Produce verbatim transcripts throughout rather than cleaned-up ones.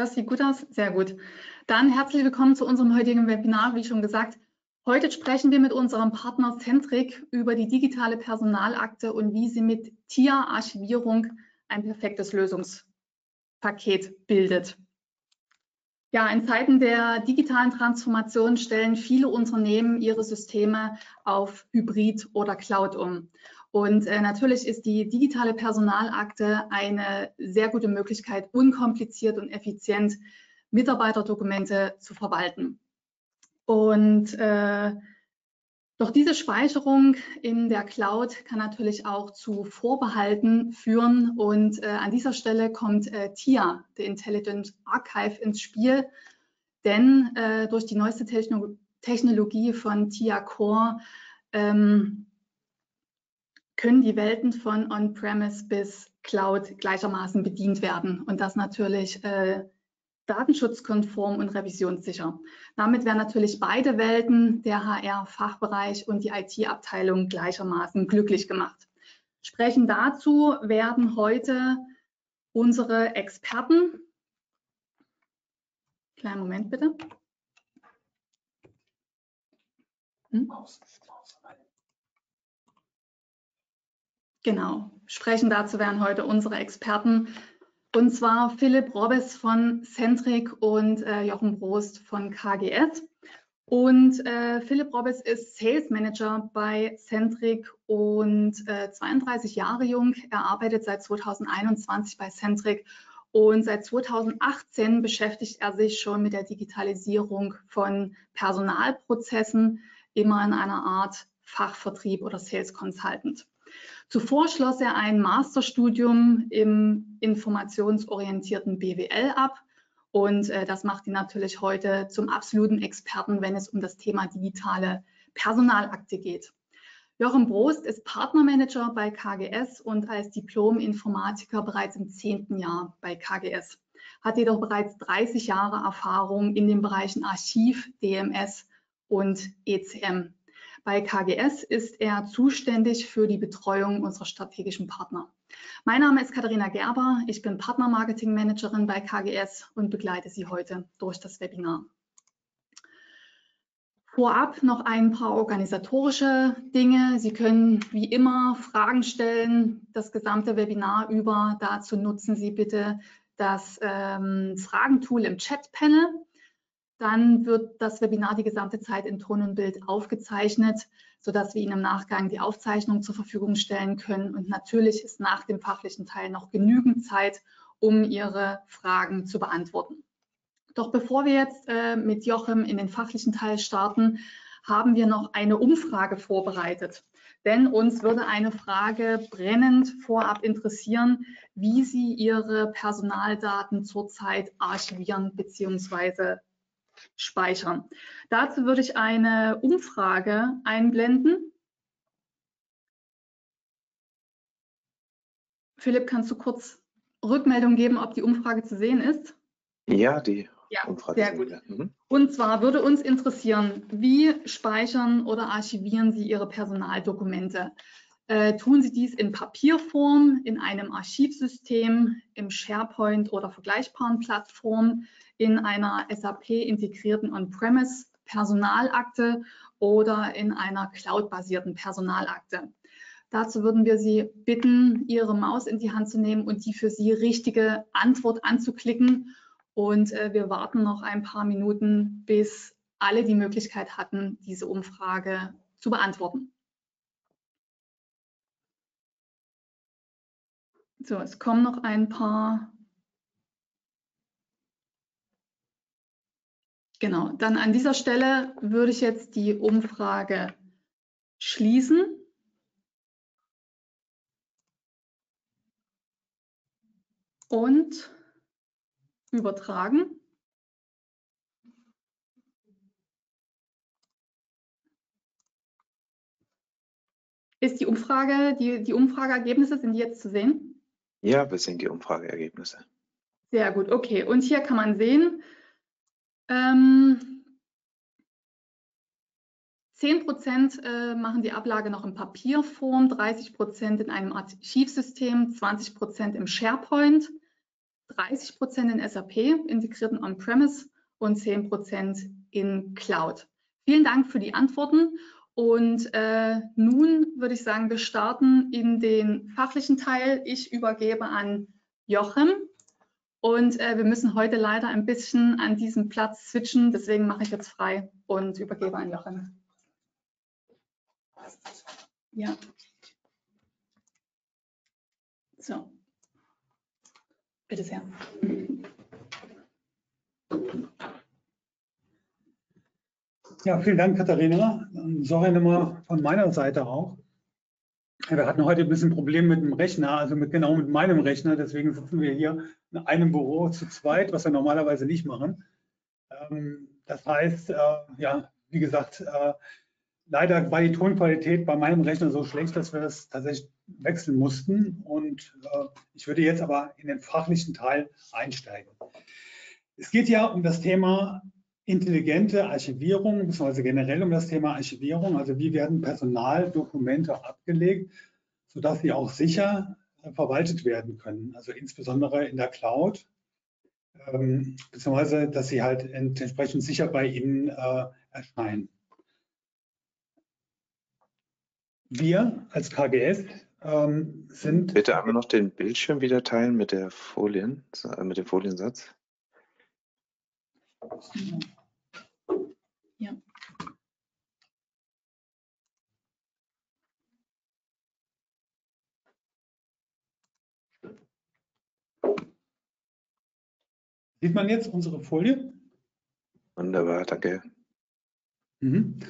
Das sieht gut aus, sehr gut. Dann herzlich willkommen zu unserem heutigen Webinar. Wie schon gesagt, heute sprechen wir mit unserem Partner Centric über die digitale Personalakte und wie sie mit T I A-Archivierung ein perfektes Lösungspaket bildet. Ja, in Zeiten der digitalen Transformation stellen viele Unternehmen ihre Systeme auf Hybrid oder Cloud um. Und äh, natürlich ist die digitale Personalakte eine sehr gute Möglichkeit, unkompliziert und effizient Mitarbeiterdokumente zu verwalten. Und äh, doch diese Speicherung in der Cloud kann natürlich auch zu Vorbehalten führen. Und äh, an dieser Stelle kommt äh, T I A, the Intelligent Archive, ins Spiel. Denn äh, durch die neueste Techno- Technologie von T I A Core ähm, können die Welten von On-Premise bis Cloud gleichermaßen bedient werden und das natürlich äh, datenschutzkonform und revisionssicher. Damit werden natürlich beide Welten, der H R-Fachbereich und die I T-Abteilung, gleichermaßen glücklich gemacht. Sprechen dazu werden heute unsere Experten. Kleinen Moment bitte. Hm? Genau, sprechen dazu werden heute unsere Experten, und zwar Philipp Robbes von Centric und äh, Jochen Brost von K G S. Und äh, Philipp Robbes ist Sales Manager bei Centric und äh, zweiunddreißig Jahre jung. Er arbeitet seit zweitausendeinundzwanzig bei Centric und seit zweitausendachtzehn beschäftigt er sich schon mit der Digitalisierung von Personalprozessen, immer in einer Art Fachvertrieb oder Sales Consultant. Zuvor schloss er ein Masterstudium im informationsorientierten B W L ab und äh, das macht ihn natürlich heute zum absoluten Experten, wenn es um das Thema digitale Personalakte geht. Jochen Brost ist Partnermanager bei K G S und als Diplom-Informatiker bereits im zehnten Jahr bei K G S, hat jedoch bereits dreißig Jahre Erfahrung in den Bereichen Archiv, D M S und E C M. Bei K G S ist er zuständig für die Betreuung unserer strategischen Partner. Mein Name ist Katharina Gerber, ich bin Partner-Marketing-Managerin bei K G S und begleite Sie heute durch das Webinar. Vorab noch ein paar organisatorische Dinge. Sie können wie immer Fragen stellen, das gesamte Webinar über. Dazu nutzen Sie bitte das ähm, Fragentool im Chat-Panel. Dann wird das Webinar die gesamte Zeit in Ton und Bild aufgezeichnet, sodass wir Ihnen im Nachgang die Aufzeichnung zur Verfügung stellen können. Und natürlich ist nach dem fachlichen Teil noch genügend Zeit, um Ihre Fragen zu beantworten. Doch bevor wir jetzt äh, mit Jochen in den fachlichen Teil starten, haben wir noch eine Umfrage vorbereitet. Denn uns würde eine Frage brennend vorab interessieren, wie Sie Ihre Personaldaten zurzeit archivieren bzw. speichern. Dazu würde ich eine Umfrage einblenden. Philipp, kannst du kurz Rückmeldung geben, ob die Umfrage zu sehen ist? Ja, die ja, Umfrage sehr gut. Mhm. Und zwar würde uns interessieren, wie speichern oder archivieren Sie Ihre Personaldokumente? Äh, tun Sie dies in Papierform, in einem Archivsystem, im SharePoint oder vergleichbaren Plattformen, in einer S A P-integrierten On-Premise-Personalakte oder in einer Cloud-basierten Personalakte? Dazu würden wir Sie bitten, Ihre Maus in die Hand zu nehmen und die für Sie richtige Antwort anzuklicken. Und äh, wir warten noch ein paar Minuten, bis alle die Möglichkeit hatten, diese Umfrage zu beantworten. So, es kommen noch ein paar. Genau, dann an dieser Stelle würde ich jetzt die Umfrage schließen. Und übertragen. Ist die Umfrage, die, die Umfrageergebnisse, sind die jetzt zu sehen? Ja, wir sehen die Umfrageergebnisse. Sehr gut, okay. Und hier kann man sehen, Ähm, zehn Prozent äh, machen die Ablage noch in Papierform, dreißig Prozent in einem Archivsystem, zwanzig Prozent im SharePoint, dreißig Prozent in S A P, integrierten On-Premise und zehn Prozent in Cloud. Vielen Dank für die Antworten. Und äh, nun würde ich sagen, wir starten in den fachlichen Teil. Ich übergebe an Jochen. Und äh, wir müssen heute leider ein bisschen an diesem Platz switchen. Deswegen mache ich jetzt frei und übergebe an Jochen. Ja. So. Bitte sehr. Ja, vielen Dank, Katharina. Sorry nochmal von meiner Seite auch. Wir hatten heute ein bisschen Probleme mit dem Rechner, also mit, genau mit meinem Rechner. Deswegen sitzen wir hier in einem Büro zu zweit, was wir normalerweise nicht machen. Das heißt, ja, wie gesagt, leider war die Tonqualität bei meinem Rechner so schlecht, dass wir das tatsächlich wechseln mussten. Und äh, ich würde jetzt aber in den fachlichen Teil einsteigen. Es geht ja um das Thema intelligente Archivierung, beziehungsweise generell um das Thema Archivierung. Also wie werden Personaldokumente abgelegt, sodass sie auch sicher äh, verwaltet werden können. Also insbesondere in der Cloud, ähm, beziehungsweise dass sie halt entsprechend sicher bei Ihnen äh, erscheinen. Wir als K G S ähm, sind... Bitte aber noch den Bildschirm wieder teilen mit der Folien, mit dem Foliensatz. Ja. Sieht man jetzt unsere Folie? Wunderbar, danke. Mhm.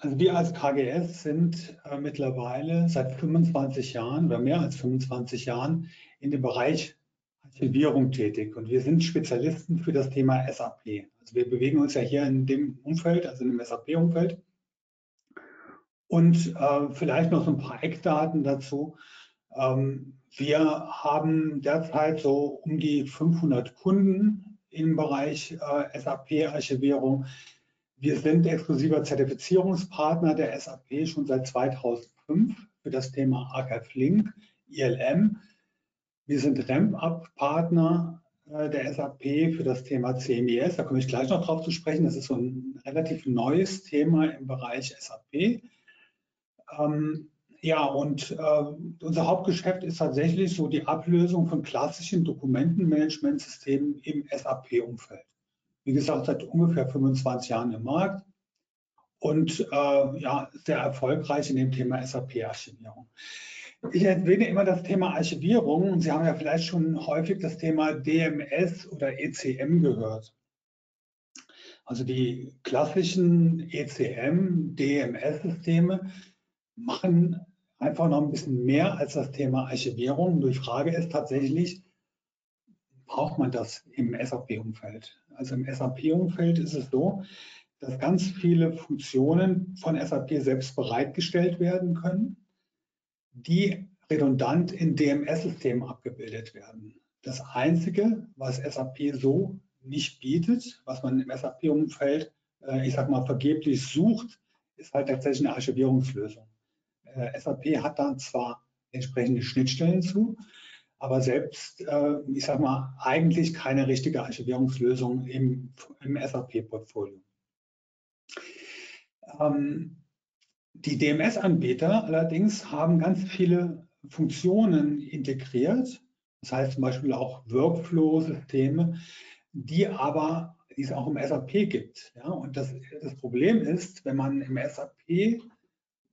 Also wir als K G S sind äh, mittlerweile seit fünfundzwanzig Jahren oder mehr als fünfundzwanzig Jahren in dem Bereich Archivierung tätig und wir sind Spezialisten für das Thema S A P. Also wir bewegen uns ja hier in dem Umfeld, also in dem S A P-Umfeld. Und äh, vielleicht noch so ein paar Eckdaten dazu. Ähm, wir haben derzeit so um die fünfhundert Kunden im Bereich äh, S A P-Archivierung. Wir sind exklusiver Zertifizierungspartner der S A P schon seit zweitausendfünf für das Thema Archive Link, I L M. Wir sind Ramp-Up-Partner der S A P für das Thema C M I S. Da komme ich gleich noch drauf zu sprechen. Das ist so ein relativ neues Thema im Bereich S A P. Ähm, ja, und äh, unser Hauptgeschäft ist tatsächlich so die Ablösung von klassischen Dokumentenmanagementsystemen im S A P-Umfeld. Wie gesagt, seit ungefähr fünfundzwanzig Jahren im Markt und äh, ja, sehr erfolgreich in dem Thema S A P-Archivierung. Ich erwähne immer das Thema Archivierung und Sie haben ja vielleicht schon häufig das Thema D M S oder E C M gehört. Also die klassischen E C M, D M S-Systeme machen einfach noch ein bisschen mehr als das Thema Archivierung. Und die Frage ist tatsächlich, braucht man das im S A P-Umfeld? Also im S A P-Umfeld ist es so, dass ganz viele Funktionen von S A P selbst bereitgestellt werden können, die redundant in D M S-Systemen abgebildet werden. Das Einzige, was S A P so nicht bietet, was man im S A P-Umfeld, ich sag mal, vergeblich sucht, ist halt tatsächlich eine Archivierungslösung. S A P hat dann zwar entsprechende Schnittstellen zu, aber selbst, äh, ich sag mal, eigentlich keine richtige Archivierungslösung im, im S A P-Portfolio. Ähm, die D M S-Anbieter allerdings haben ganz viele Funktionen integriert, das heißt zum Beispiel auch Workflow-Systeme, die aber, die es auch im S A P gibt. Ja? Und das, das Problem ist, wenn man im S A P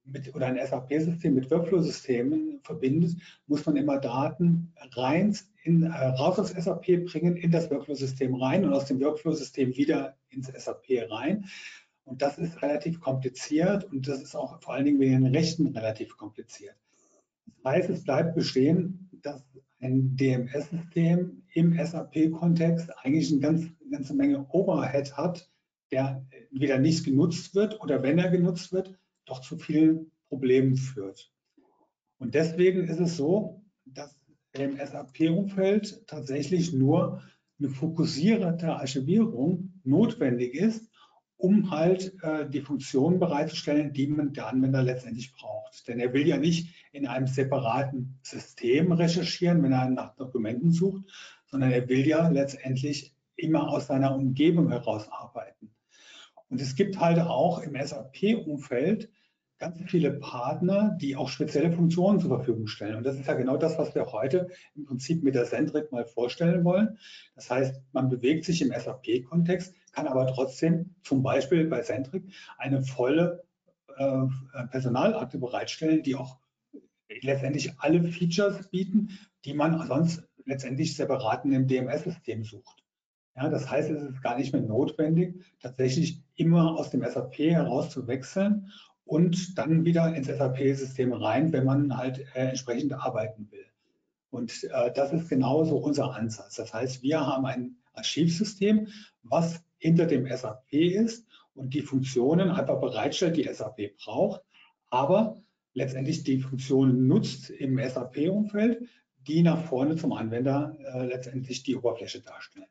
Mit, oder ein S A P-System mit Workflow-Systemen verbindet, muss man immer Daten rein in, äh, raus aus S A P bringen, in das Workflow-System rein und aus dem Workflow-System wieder ins S A P rein. Und das ist relativ kompliziert und das ist auch vor allen Dingen wegen den Rechten relativ kompliziert. Das heißt, es bleibt bestehen, dass ein D M S-System im S A P-Kontext eigentlich eine ganz, ganze Menge Overhead hat, der entweder nicht genutzt wird oder wenn er genutzt wird, doch zu vielen Problemen führt. Und deswegen ist es so, dass im S A P-Umfeld tatsächlich nur eine fokussierte Archivierung notwendig ist, um halt äh, die Funktionen bereitzustellen, die man der Anwender letztendlich braucht. Denn er will ja nicht in einem separaten System recherchieren, wenn er nach Dokumenten sucht, sondern er will ja letztendlich immer aus seiner Umgebung heraus arbeiten. Und es gibt halt auch im S A P-Umfeld ganz viele Partner, die auch spezielle Funktionen zur Verfügung stellen. Und das ist ja genau das, was wir heute im Prinzip mit der Centric mal vorstellen wollen. Das heißt, man bewegt sich im S A P-Kontext, kann aber trotzdem zum Beispiel bei Centric eine volle äh, Personalakte bereitstellen, die auch letztendlich alle Features bieten, die man sonst letztendlich separat in dem D M S-System sucht. Ja, das heißt, es ist gar nicht mehr notwendig, tatsächlich immer aus dem S A P heraus zu wechseln und dann wieder ins S A P-System rein, wenn man halt äh, entsprechend arbeiten will. Und äh, das ist genauso unser Ansatz. Das heißt, wir haben ein Archivsystem, was hinter dem S A P ist und die Funktionen einfach bereitstellt, die S A P braucht, aber letztendlich die Funktion nutzt im S A P-Umfeld, die nach vorne zum Anwender äh, letztendlich die Oberfläche darstellen.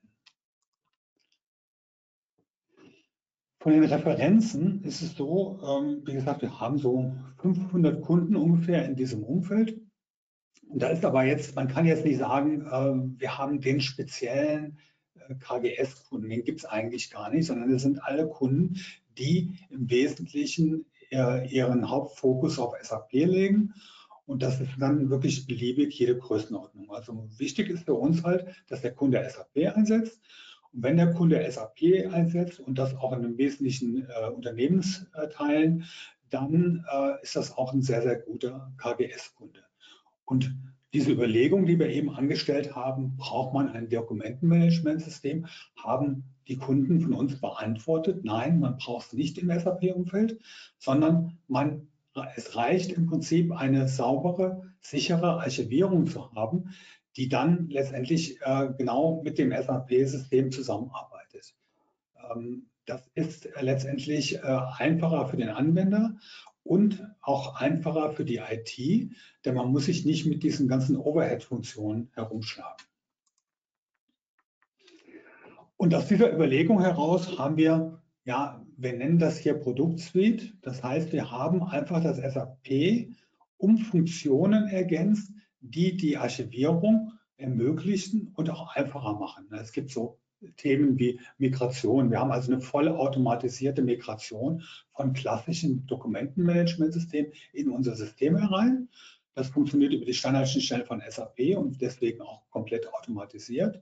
Von den Referenzen ist es so, ähm, wie gesagt, wir haben so fünfhundert Kunden ungefähr in diesem Umfeld. Und da ist aber jetzt, man kann jetzt nicht sagen, äh, wir haben den speziellen äh, K G S-Kunden, den gibt es eigentlich gar nicht, sondern es sind alle Kunden, die im Wesentlichen ihren Hauptfokus auf S A P legen, und das ist dann wirklich beliebig jede Größenordnung. Also wichtig ist für uns halt, dass der Kunde S A P einsetzt, und wenn der Kunde S A P einsetzt und das auch in den wesentlichen äh, Unternehmensteilen, dann äh, ist das auch ein sehr, sehr guter K G S-Kunde. Und diese Überlegung, die wir eben angestellt haben, braucht man ein Dokumentenmanagementsystem, haben die Kunden von uns beantwortet, nein, man braucht es nicht im S A P-Umfeld, sondern man, es reicht im Prinzip eine saubere, sichere Archivierung zu haben, die dann letztendlich äh, genau mit dem S A P-System zusammenarbeitet. Ähm, das ist äh, letztendlich äh, einfacher für den Anwender und auch einfacher für die I T, denn man muss sich nicht mit diesen ganzen Overhead-Funktionen herumschlagen. Und aus dieser Überlegung heraus haben wir, ja, wir nennen das hier Produktsuite. Das heißt, wir haben einfach das S A P um Funktionen ergänzt, die die Archivierung ermöglichen und auch einfacher machen. Es gibt so Themen wie Migration. Wir haben also eine vollautomatisierte Migration von klassischen Dokumentenmanagementsystemen in unser System herein. Das funktioniert über die Standardschnittstellen von S A P und deswegen auch komplett automatisiert.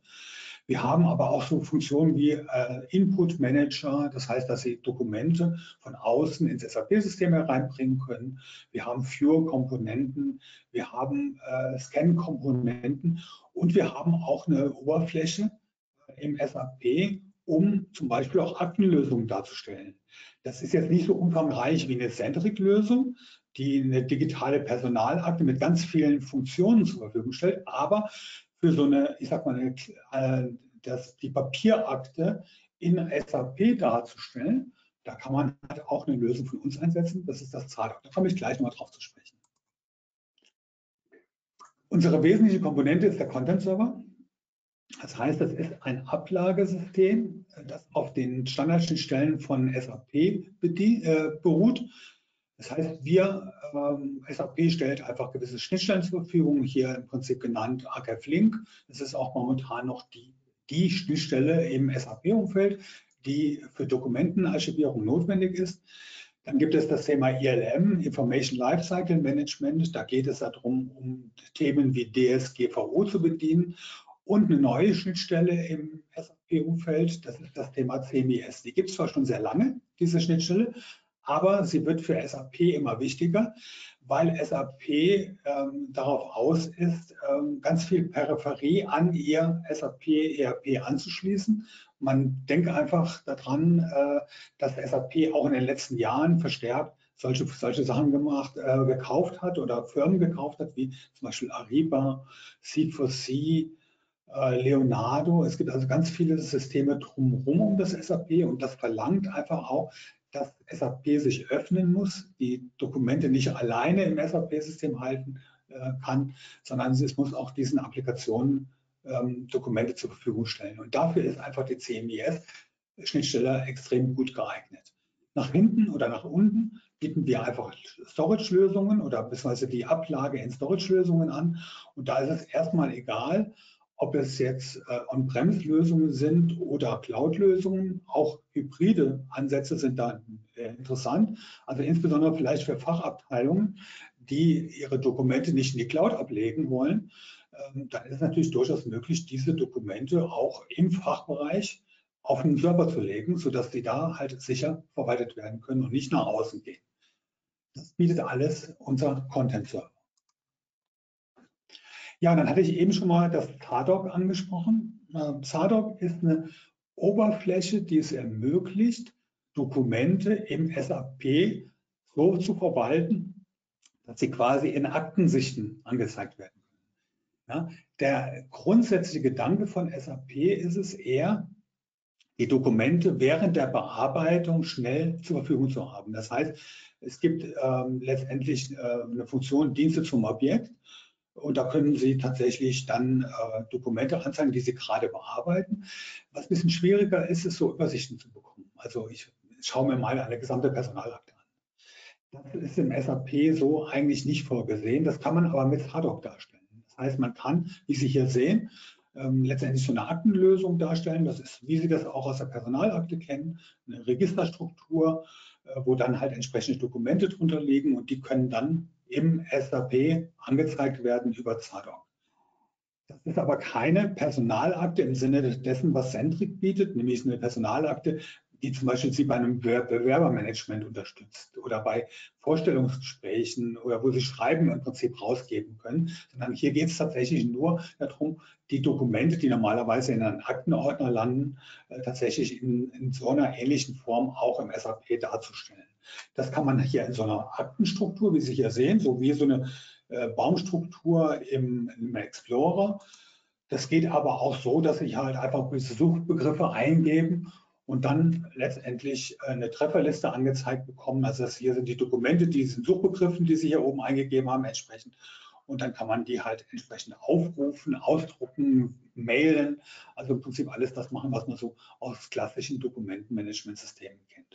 Wir haben aber auch so Funktionen wie äh, Input Manager, das heißt, dass Sie Dokumente von außen ins S A P-System hereinbringen können. Wir haben View-Komponenten, wir haben äh, Scan-Komponenten und wir haben auch eine Oberfläche im S A P, um zum Beispiel auch Aktenlösungen darzustellen. Das ist jetzt nicht so umfangreich wie eine Centric-Lösung, die eine digitale Personalakte mit ganz vielen Funktionen zur Verfügung stellt, aber für so eine, ich sag mal, eine, das, die Papierakte in S A P darzustellen, da kann man halt auch eine Lösung von uns einsetzen, das ist das Zahldoc. Da komme ich gleich nochmal drauf zu sprechen. Unsere wesentliche Komponente ist der Content Server. Das heißt, das ist ein Ablagesystem, das auf den Standardschnittstellen von S A P beruht. Das heißt, wir, ähm, S A P stellt einfach gewisse Schnittstellen zur Verfügung, hier im Prinzip genannt A K F Link. Das ist auch momentan noch die, die Schnittstelle im S A P-Umfeld, die für Dokumentenarchivierung notwendig ist. Dann gibt es das Thema I L M, Information Lifecycle Management. Da geht es darum, um Themen wie D S G V O zu bedienen. Und eine neue Schnittstelle im S A P-Umfeld, das ist das Thema C M I S. Die gibt es zwar schon sehr lange, diese Schnittstelle, aber sie wird für S A P immer wichtiger, weil S A P ähm, darauf aus ist, ähm, ganz viel Peripherie an ihr S A P E R P anzuschließen. Man denkt einfach daran, äh, dass S A P auch in den letzten Jahren verstärkt solche, solche Sachen gemacht, äh, gekauft hat oder Firmen gekauft hat, wie zum Beispiel Ariba, C vier C, äh, Leonardo. Es gibt also ganz viele Systeme drumherum um das S A P, und das verlangt einfach auch, dass S A P sich öffnen muss, die Dokumente nicht alleine im S A P-System halten äh, kann, sondern es muss auch diesen Applikationen ähm, Dokumente zur Verfügung stellen. Und dafür ist einfach die C M I S-Schnittstelle extrem gut geeignet. Nach hinten oder nach unten bieten wir einfach Storage-Lösungen oder beziehungsweise die Ablage in Storage-Lösungen an. Und da ist es erstmal egal, ob es jetzt äh, On-Premise-Lösungen sind oder Cloud-Lösungen. Auch hybride Ansätze sind da äh, interessant. Also insbesondere vielleicht für Fachabteilungen, die ihre Dokumente nicht in die Cloud ablegen wollen. Ähm, dann ist es natürlich durchaus möglich, diese Dokumente auch im Fachbereich auf einen Server zu legen, sodass sie da halt sicher verwaltet werden können und nicht nach außen gehen. Das bietet alles unser Content-Server. Ja, dann hatte ich eben schon mal das Zardok angesprochen. Zardok ist eine Oberfläche, die es ermöglicht, Dokumente im S A P so zu verwalten, dass sie quasi in Aktensichten angezeigt werden können. Ja, der grundsätzliche Gedanke von S A P ist es eher, die Dokumente während der Bearbeitung schnell zur Verfügung zu haben. Das heißt, es gibt ähm, letztendlich äh, eine Funktion Dienste zum Objekt. Und da können Sie tatsächlich dann äh, Dokumente anzeigen, die Sie gerade bearbeiten. Was ein bisschen schwieriger ist, ist so Übersichten zu bekommen. Also ich schaue mir mal eine gesamte Personalakte an. Das ist im S A P so eigentlich nicht vorgesehen. Das kann man aber mit Zardok darstellen. Das heißt, man kann, wie Sie hier sehen, ähm, letztendlich so eine Aktenlösung darstellen. Das ist, wie Sie das auch aus der Personalakte kennen, eine Registerstruktur, äh, wo dann halt entsprechende Dokumente drunter liegen und die können dann im S A P angezeigt werden über Zardok. Das ist aber keine Personalakte im Sinne dessen, was Centric bietet, nämlich eine Personalakte, die zum Beispiel Sie bei einem Bewerbermanagement unterstützt oder bei Vorstellungsgesprächen oder wo Sie Schreiben im Prinzip rausgeben können, sondern hier geht es tatsächlich nur darum, die Dokumente, die normalerweise in einem Aktenordner landen, tatsächlich in, in so einer ähnlichen Form auch im S A P darzustellen. Das kann man hier in so einer Aktenstruktur, wie Sie hier sehen, so wie so eine äh, Baumstruktur im, im Explorer. Das geht aber auch so, dass ich halt einfach Suchbegriffe eingeben und dann letztendlich äh, eine Trefferliste angezeigt bekomme. Also das hier sind die Dokumente, die diesen Suchbegriffen, die Sie hier oben eingegeben haben, entsprechend. Und dann kann man die halt entsprechend aufrufen, ausdrucken, mailen. Also im Prinzip alles das machen, was man so aus klassischen Dokumentenmanagementsystemen kennt.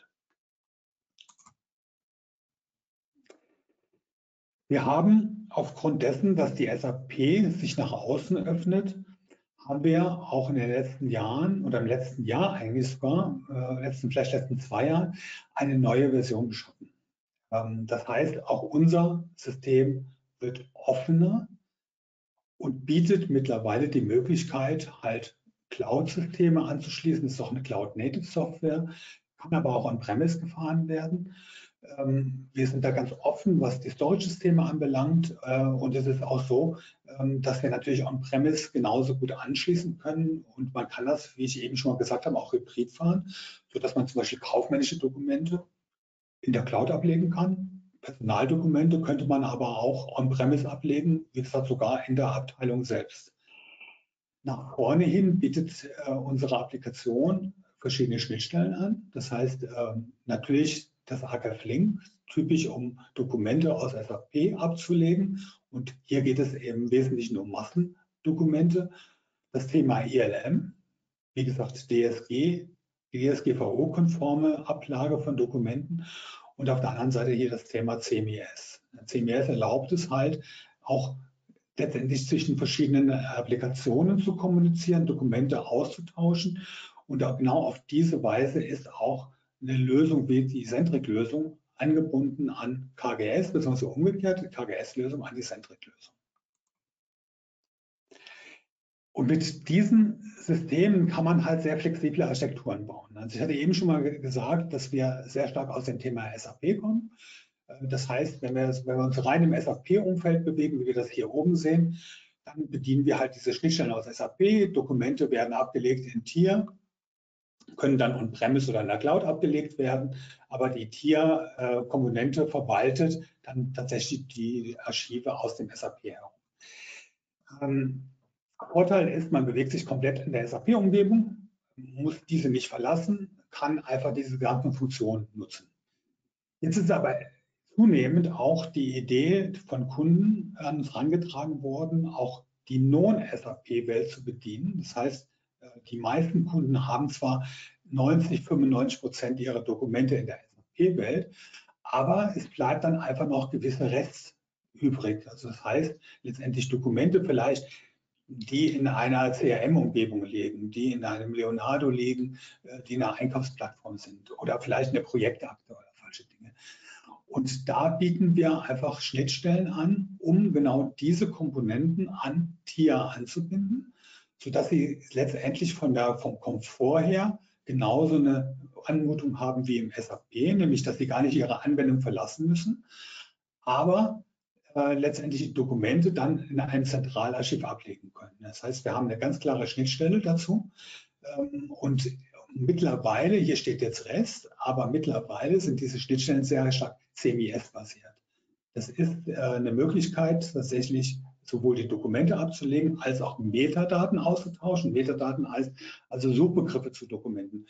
Wir haben aufgrund dessen, dass die S A P sich nach außen öffnet, haben wir auch in den letzten Jahren oder im letzten Jahr eigentlich sogar, äh, letzten, vielleicht letzten zwei Jahren, eine neue Version geschaffen. Ähm, das heißt, auch unser System wird offener und bietet mittlerweile die Möglichkeit, halt Cloud-Systeme anzuschließen. Das ist doch eine Cloud-Native-Software, kann aber auch on-premise gefahren werden. Wir sind da ganz offen, was die Storage-Systeme anbelangt, und es ist auch so, dass wir natürlich on-premise genauso gut anschließen können und man kann das, wie ich eben schon mal gesagt habe, auch hybrid fahren, sodass man zum Beispiel kaufmännische Dokumente in der Cloud ablegen kann. Personaldokumente könnte man aber auch on-premise ablegen, wie gesagt sogar in der Abteilung selbst. Nach vorne hin bietet unsere Applikation verschiedene Schnittstellen an, das heißt natürlich das A K F Link, typisch um Dokumente aus S A P abzulegen. Und hier geht es eben im Wesentlichen um Massendokumente. Das Thema I L M, wie gesagt, D S G, D S G V O-konforme Ablage von Dokumenten. Und auf der anderen Seite hier das Thema C M I S. C M I S erlaubt es halt auch letztendlich zwischen verschiedenen Applikationen zu kommunizieren, Dokumente auszutauschen. Und genau auf diese Weise ist auch eine Lösung wie die Centric-Lösung angebunden an K G S, beziehungsweise umgekehrt die K G S-Lösung an die Centric-Lösung. Und mit diesen Systemen kann man halt sehr flexible Architekturen bauen. Also ich hatte eben schon mal gesagt, dass wir sehr stark aus dem Thema S A P kommen. Das heißt, wenn wir, wenn wir uns rein im S A P-Umfeld bewegen, wie wir das hier oben sehen, dann bedienen wir halt diese Schnittstellen aus S A P. Dokumente werden abgelegt in Tier, können dann on-premise oder in der Cloud abgelegt werden, aber die Tier-Komponente verwaltet dann tatsächlich die Archive aus dem S A P herum. Ähm, Vorteil ist, man bewegt sich komplett in der S A P-Umgebung, muss diese nicht verlassen, kann einfach diese gesamten Funktionen nutzen. Jetzt ist aber zunehmend auch die Idee von Kunden an uns herangetragen worden, auch die Non-S A P-Welt zu bedienen. Das heißt, die meisten Kunden haben zwar neunzig, fünfundneunzig Prozent ihrer Dokumente in der S A P-Welt, aber es bleibt dann einfach noch gewisse Rest übrig. Also das heißt, letztendlich Dokumente vielleicht, die in einer C R M-Umgebung leben, die in einem Leonardo leben, die eine Einkaufsplattform sind oder vielleicht eine Projektakte oder falsche Dinge. Und da bieten wir einfach Schnittstellen an, um genau diese Komponenten an T I A anzubinden, sodass sie letztendlich von der, vom Komfort her genauso eine Anmutung haben wie im S A P, nämlich dass sie gar nicht ihre Anwendung verlassen müssen, aber äh, letztendlich die Dokumente dann in einem Zentralarchiv ablegen können. Das heißt, wir haben eine ganz klare Schnittstelle dazu ähm, und mittlerweile, hier steht jetzt REST, aber mittlerweile sind diese Schnittstellen sehr stark C M I S-basiert. Das ist äh, eine Möglichkeit, tatsächlich sowohl die Dokumente abzulegen, als auch Metadaten auszutauschen. Metadaten heißt also Suchbegriffe zu Dokumenten.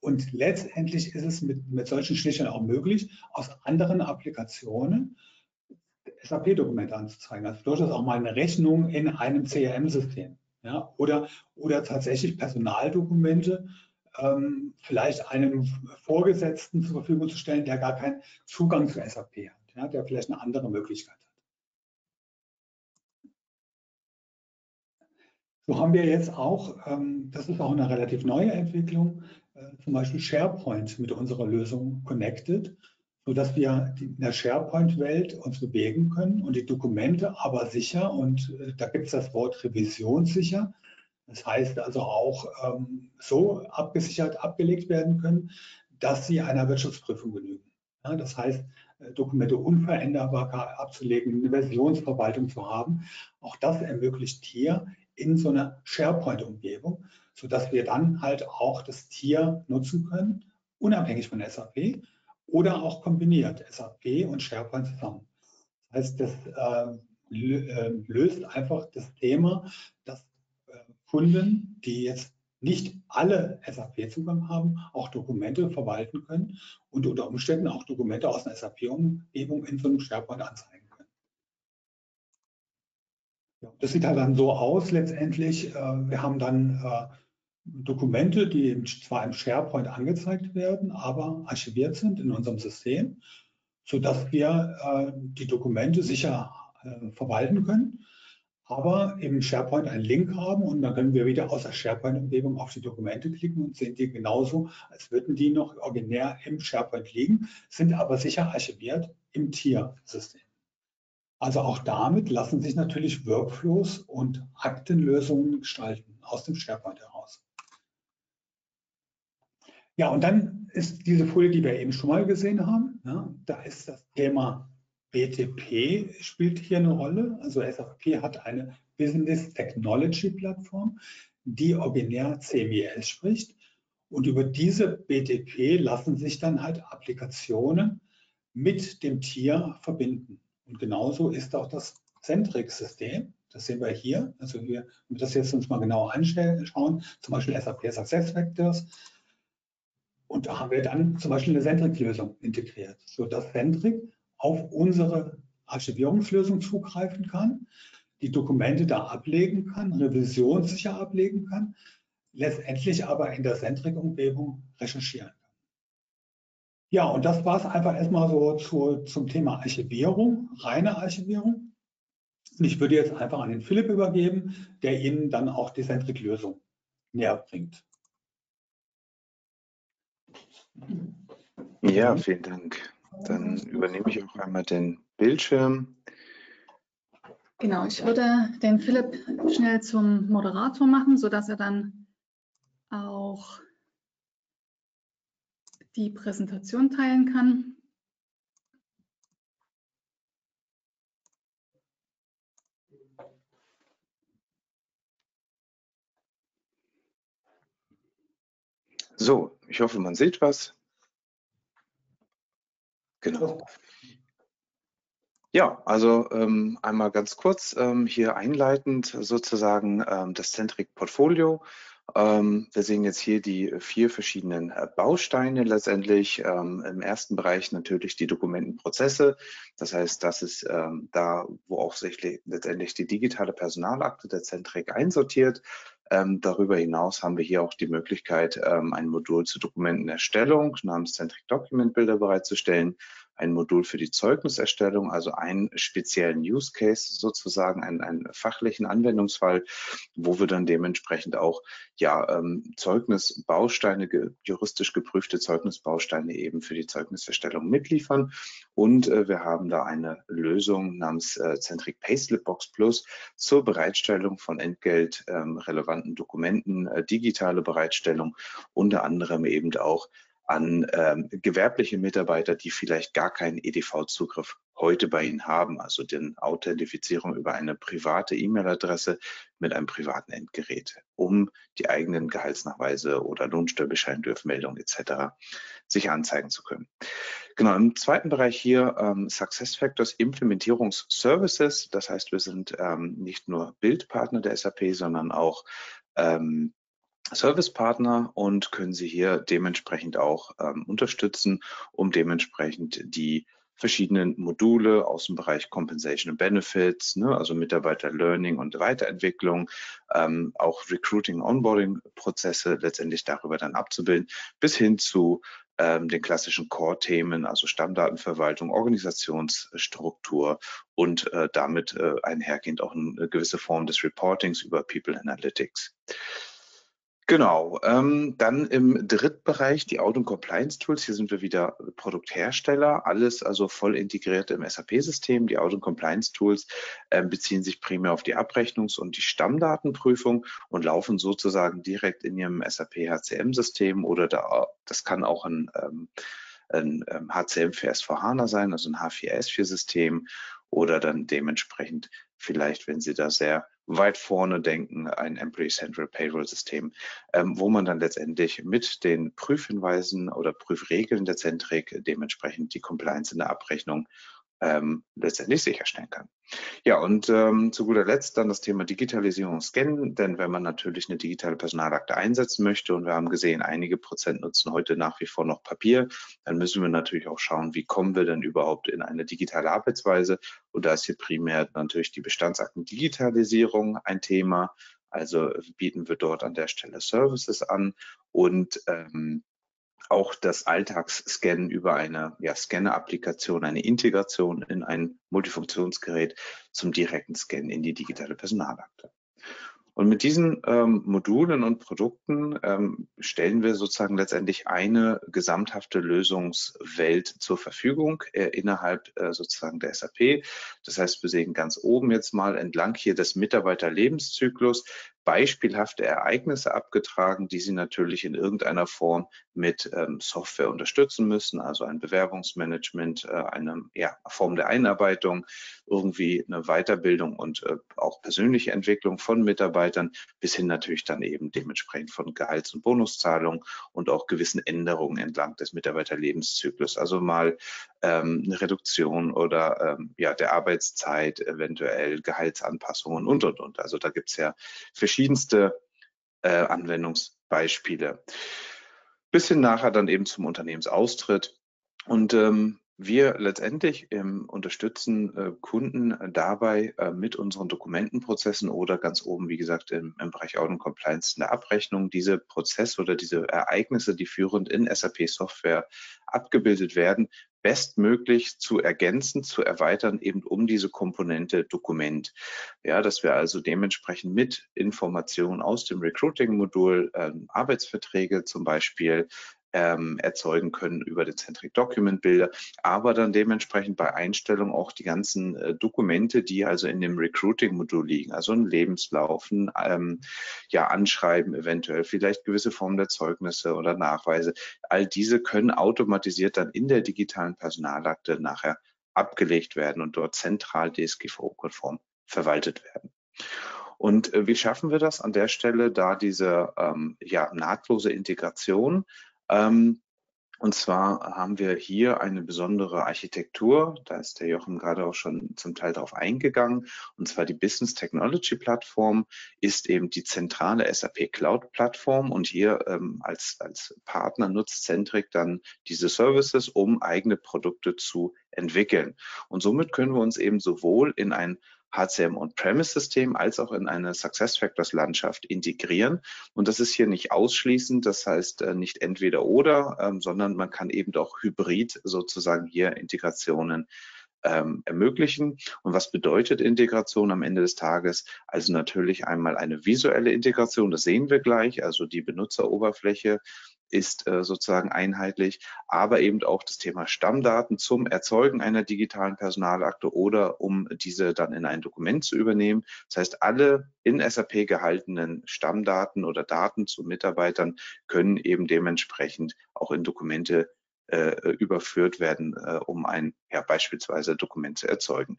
Und letztendlich ist es mit, mit solchen Schnittstellen auch möglich, aus anderen Applikationen S A P-Dokumente anzuzeigen. Also durchaus auch mal eine Rechnung in einem C R M-System, ja, oder, oder tatsächlich Personaldokumente ähm, vielleicht einem Vorgesetzten zur Verfügung zu stellen, der gar keinen Zugang zu S A P hat, ja, der vielleicht eine andere Möglichkeit hat. So haben wir jetzt auch, das ist auch eine relativ neue Entwicklung, zum Beispiel SharePoint mit unserer Lösung connected, sodass wir in der SharePoint-Welt uns bewegen können und die Dokumente aber sicher, und da gibt es das Wort revisionssicher, das heißt also auch so abgesichert abgelegt werden können, dass sie einer Wirtschaftsprüfung genügen. Das heißt, Dokumente unveränderbar abzulegen, eine Versionsverwaltung zu haben, auch das ermöglicht hier in so einer SharePoint-Umgebung, sodass wir dann halt auch das Tier nutzen können, unabhängig von S A P oder auch kombiniert S A P und SharePoint zusammen. Das heißt, das äh, löst einfach das Thema, dass äh, Kunden, die jetzt nicht alle S A P-Zugang haben, auch Dokumente verwalten können und unter Umständen auch Dokumente aus einer S A P-Umgebung in so einem SharePoint anzeigen. Das sieht halt dann so aus letztendlich. Wir haben dann Dokumente, die zwar im SharePoint angezeigt werden, aber archiviert sind in unserem System, sodass wir die Dokumente sicher verwalten können, aber im SharePoint einen Link haben und dann können wir wieder aus der SharePoint-Umgebung auf die Dokumente klicken und sehen die genauso, als würden die noch originär im SharePoint liegen, sind aber sicher archiviert im Tier-System. Also auch damit lassen sich natürlich Workflows und Aktenlösungen gestalten aus dem SharePoint heraus. Ja, und dann ist diese Folie, die wir eben schon mal gesehen haben, ja, da ist das Thema B T P spielt hier eine Rolle. Also S A P hat eine Business Technology Plattform, die originär C M I S spricht. Und über diese B T P lassen sich dann halt Applikationen mit dem Tier verbinden. Und genauso ist auch das Centrix-System, das sehen wir hier, also wir, wenn wir das jetzt uns mal genau anschauen, zum Beispiel S A P SuccessFactors, und da haben wir dann zum Beispiel eine Centrix-Lösung integriert, sodass Centrix auf unsere Archivierungslösung zugreifen kann, die Dokumente da ablegen kann, revisionssicher ablegen kann, letztendlich aber in der Centrix-Umgebung recherchieren kann. Ja, und das war es einfach erstmal so zu, zum Thema Archivierung, reine Archivierung. Und ich würde jetzt einfach an den Philipp übergeben, der Ihnen dann auch die Centrix-Lösung näher bringt. Ja, vielen Dank. Dann übernehme ich auch einmal den Bildschirm. Genau, ich würde den Philipp schnell zum Moderator machen, sodass er dann auch die Präsentation teilen kann. So, ich hoffe, man sieht was. Genau. Ja, also ähm, einmal ganz kurz ähm, hier einleitend sozusagen ähm, das Centrix-Portfolio. Ähm, wir sehen jetzt hier die vier verschiedenen äh, Bausteine letztendlich. Ähm, im ersten Bereich natürlich die Dokumentenprozesse. Das heißt, das ist ähm, da, wo auch letztendlich die digitale Personalakte der Centrix einsortiert. Ähm, darüber hinaus haben wir hier auch die Möglichkeit, ähm, ein Modul zur Dokumentenerstellung namens Centrix Document Builder bereitzustellen, ein Modul für die Zeugniserstellung, also einen speziellen Use Case sozusagen, einen, einen fachlichen Anwendungsfall, wo wir dann dementsprechend auch ja ähm, Zeugnisbausteine, ge, juristisch geprüfte Zeugnisbausteine eben für die Zeugniserstellung mitliefern. Und äh, wir haben da eine Lösung namens äh, Centriq Payslipbox Plus zur Bereitstellung von entgeltrelevanten ähm, Dokumenten, äh, digitale Bereitstellung, unter anderem eben auch an ähm, gewerbliche Mitarbeiter, die vielleicht gar keinen E D V-Zugriff heute bei Ihnen haben, also den Authentifizierung über eine private E-Mail-Adresse mit einem privaten Endgerät, um die eigenen Gehaltsnachweise oder Lohnsteuerbescheidendurchmeldung et cetera sich anzeigen zu können. Genau, im zweiten Bereich hier ähm, SuccessFactors Implementierungsservices, das heißt, wir sind ähm, nicht nur Bildpartner der S A P, sondern auch ähm, Servicepartner und können Sie hier dementsprechend auch ähm, unterstützen, um dementsprechend die verschiedenen Module aus dem Bereich Compensation and Benefits, ne, also Mitarbeiter Learning und Weiterentwicklung, ähm, auch Recruiting, Onboarding-Prozesse letztendlich darüber dann abzubilden, bis hin zu ähm, den klassischen Core-Themen, also Stammdatenverwaltung, Organisationsstruktur und äh, damit äh, einhergehend auch eine gewisse Form des Reportings über People Analytics. Genau, ähm, dann im dritten Bereich die Audit- und Compliance-Tools. Hier sind wir wieder Produkthersteller, alles also voll integriert im S A P-System. Die Audit- und Compliance-Tools äh, beziehen sich primär auf die Abrechnungs- und die Stammdatenprüfung und laufen sozusagen direkt in Ihrem S A P H C M-System oder da, das kann auch ein, ähm, ein H C M für S vier HANA sein, also ein H vier S vier System oder dann dementsprechend vielleicht, wenn Sie da sehr weit vorne denken, ein Employee Central Payroll System, ähm, wo man dann letztendlich mit den Prüfhinweisen oder Prüfregeln der Centriq dementsprechend die Compliance in der Abrechnung ähm, letztendlich sicherstellen kann. Ja, und ähm, zu guter Letzt dann das Thema Digitalisierung und Scannen, denn wenn man natürlich eine digitale Personalakte einsetzen möchte und wir haben gesehen, einige Prozent nutzen heute nach wie vor noch Papier, dann müssen wir natürlich auch schauen, wie kommen wir denn überhaupt in eine digitale Arbeitsweise, und da ist hier primär natürlich die Bestandsakten-Digitalisierung ein Thema, also bieten wir dort an der Stelle Services an und ähm, auch das Alltagsscannen über eine ja, Scanner-Applikation, eine Integration in ein Multifunktionsgerät zum direkten Scannen in die digitale Personalakte. Und mit diesen ähm, Modulen und Produkten ähm, stellen wir sozusagen letztendlich eine gesamthafte Lösungswelt zur Verfügung äh, innerhalb äh, sozusagen der S A P. Das heißt, wir sehen ganz oben jetzt mal entlang hier des Mitarbeiterlebenszyklus beispielhafte Ereignisse abgetragen, die Sie natürlich in irgendeiner Form mit ähm, Software unterstützen müssen, also ein Bewerbungsmanagement, äh, eine ja, Form der Einarbeitung, irgendwie eine Weiterbildung und äh, auch persönliche Entwicklung von Mitarbeitern, bis hin natürlich dann eben dementsprechend von Gehalts- und Bonuszahlungen und auch gewissen Änderungen entlang des Mitarbeiterlebenszyklus, also mal ähm, eine Reduktion oder ähm, ja, der Arbeitszeit, eventuell Gehaltsanpassungen und, und, und. Also da gibt es ja verschiedene verschiedenste äh, Anwendungsbeispiele, bis hin nachher dann eben zum Unternehmensaustritt. Und ähm, wir letztendlich ähm, unterstützen äh, Kunden dabei äh, mit unseren Dokumentenprozessen oder ganz oben, wie gesagt, im, im Bereich Audit und Compliance in der Abrechnung, diese Prozesse oder diese Ereignisse, die führend in S A P-Software abgebildet werden, bestmöglich zu ergänzen, zu erweitern, eben um diese Komponente Dokument. Ja, dass wir also dementsprechend mit Informationen aus dem Recruiting-Modul, ähm, Arbeitsverträge zum Beispiel, ähm, erzeugen können über den Centriq Document-Bilder, aber dann dementsprechend bei Einstellung auch die ganzen äh, Dokumente, die also in dem Recruiting-Modul liegen, also ein Lebenslauf, ein ähm, ja, Anschreiben eventuell, vielleicht gewisse Formen der Zeugnisse oder Nachweise. All diese können automatisiert dann in der digitalen Personalakte nachher abgelegt werden und dort zentral D S G V O-konform verwaltet werden. Und äh, wie schaffen wir das an der Stelle, da diese ähm, ja, nahtlose Integration? Ähm, und zwar haben wir hier eine besondere Architektur, da ist der Jochen gerade auch schon zum Teil darauf eingegangen, und zwar die Business Technology Plattform ist eben die zentrale S A P Cloud Plattform, und hier ähm, als, als Partner nutzt Centriq dann diese Services, um eigene Produkte zu entwickeln. Und somit können wir uns eben sowohl in ein H C M On-Premise-System als auch in eine SuccessFactors-Landschaft integrieren. Und das ist hier nicht ausschließend, das heißt nicht entweder oder, ähm, sondern man kann eben auch hybrid sozusagen hier Integrationen ähm, ermöglichen. Und was bedeutet Integration am Ende des Tages? Also natürlich einmal eine visuelle Integration, das sehen wir gleich, also die Benutzeroberfläche ist äh, sozusagen einheitlich, aber eben auch das Thema Stammdaten zum Erzeugen einer digitalen Personalakte oder um diese dann in ein Dokument zu übernehmen. Das heißt, alle in S A P gehaltenen Stammdaten oder Daten zu Mitarbeitern können eben dementsprechend auch in Dokumente äh, überführt werden, äh, um ein ja, beispielsweise Dokument zu erzeugen.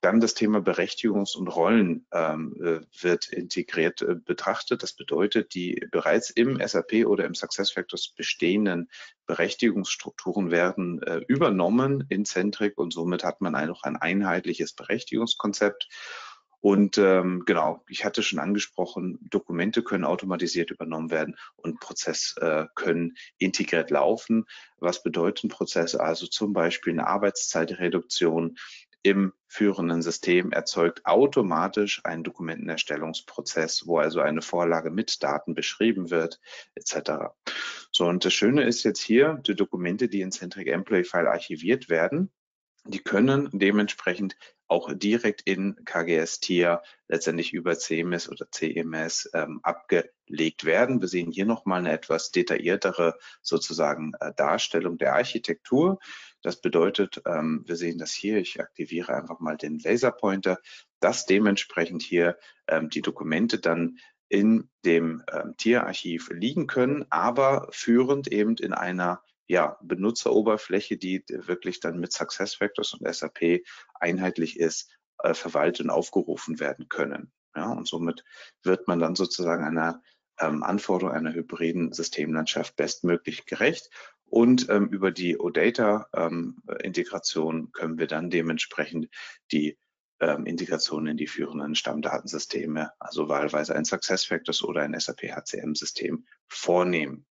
Dann das Thema Berechtigungs- und Rollen ähm, wird integriert äh, betrachtet. Das bedeutet, die bereits im S A P oder im SuccessFactors bestehenden Berechtigungsstrukturen werden äh, übernommen in Centric und somit hat man auch ein einheitliches Berechtigungskonzept. Und ähm, genau, ich hatte schon angesprochen, Dokumente können automatisiert übernommen werden und Prozesse äh, können integriert laufen. Was bedeuten Prozesse? Also zum Beispiel eine Arbeitszeitreduktion im führenden System erzeugt automatisch einen Dokumentenerstellungsprozess, wo also eine Vorlage mit Daten beschrieben wird, et cetera. So, und das Schöne ist jetzt hier, die Dokumente, die in Centric Employee-File archiviert werden, die können dementsprechend auch direkt in K G S-Tier letztendlich über C M S oder C M S ähm, abgelegt werden. Wir sehen hier nochmal eine etwas detailliertere sozusagen äh, Darstellung der Architektur. Das bedeutet, ähm, wir sehen das hier, ich aktiviere einfach mal den Laserpointer, dass dementsprechend hier ähm, die Dokumente dann in dem ähm, Tierarchiv liegen können, aber führend eben in einer ja, Benutzeroberfläche, die wirklich dann mit SuccessFactors und S A P einheitlich ist, äh, verwaltet und aufgerufen werden können. Ja, und somit wird man dann sozusagen einer ähm, Anforderung einer hybriden Systemlandschaft bestmöglich gerecht. Und ähm, über die OData-Integration ähm, können wir dann dementsprechend die ähm, Integration in die führenden Stammdatensysteme, also wahlweise ein SuccessFactors oder ein S A P H C M-System, vornehmen.